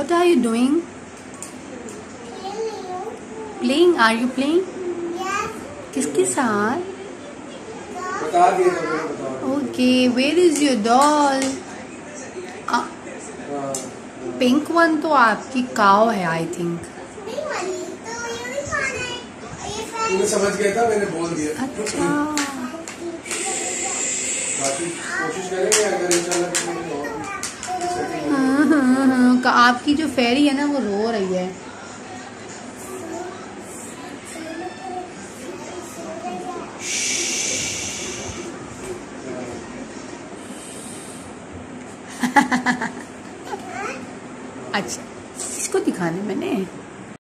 What are you doing? Playing? Are you playing? Yes. किसके साथ? बता दिया तो मैंने बता दिया. Okay, where is your doll? Pink one तो आपकी cow है, I think. तूने समझ गया था, मैंने बोल दिया. अच्छा. बाकी कोशिश करेंगे अगर इंशाल्लाह. आपकी जो फेरी है ना वो रो रही है. अच्छा, इसको दिखाने मैंने